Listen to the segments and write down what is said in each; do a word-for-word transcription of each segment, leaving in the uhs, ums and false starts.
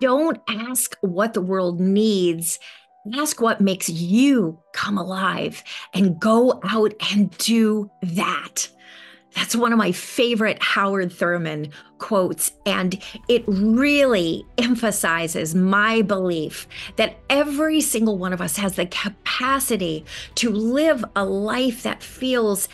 Don't ask what the world needs. Ask what makes you come alive and go out and do that. That's one of my favorite Howard Thurman quotes, and it really emphasizes my belief that every single one of us has the capacity to live a life that feels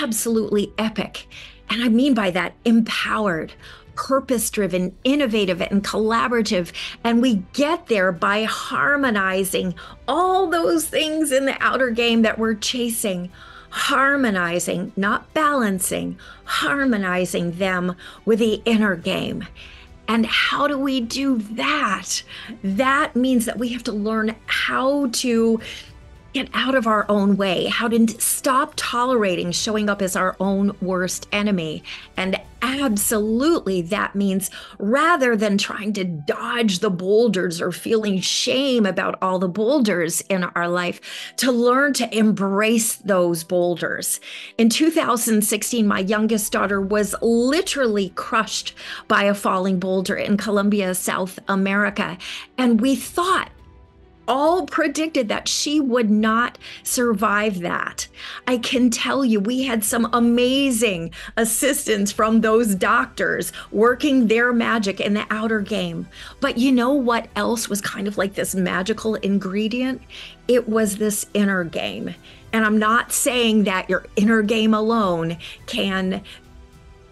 absolutely epic. And I mean by that, empowered, purpose-driven, innovative, and collaborative. And we get there by harmonizing all those things in the outer game that we're chasing. Harmonizing, not balancing, harmonizing them with the inner game. And how do we do that? That means that we have to learn how to get out of our own way, how to stop tolerating showing up as our own worst enemy. And absolutely, that means rather than trying to dodge the boulders or feeling shame about all the boulders in our life, to learn to embrace those boulders. In two thousand sixteen, my youngest daughter was literally crushed by a falling boulder in Colombia, South America. And we thought, all predicted that she would not survive that. I can tell you, we had some amazing assistance from those doctors working their magic in the outer game. But you know what else was kind of like this magical ingredient? It was this inner game. And I'm not saying that your inner game alone can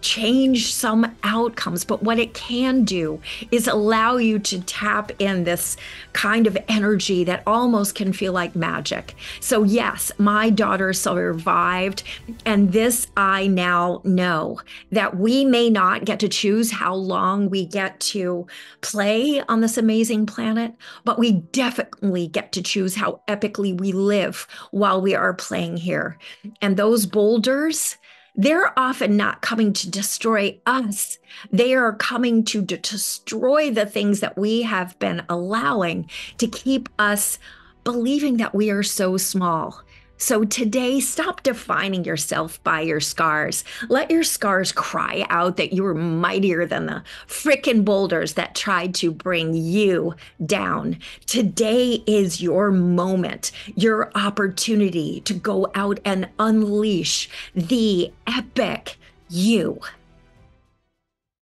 change some outcomes, but what it can do is allow you to tap in this kind of energy that almost can feel like magic. So yes, my daughter survived, and this I now know, that we may not get to choose how long we get to play on this amazing planet, but we definitely get to choose how epically we live while we are playing here. And those boulders, they're often not coming to destroy us. They are coming to de- destroy the things that we have been allowing to keep us believing that we are so small. So today, stop defining yourself by your scars. Let your scars cry out that you are mightier than the frickin' boulders that tried to bring you down. Today is your moment, your opportunity to go out and unleash the epic you.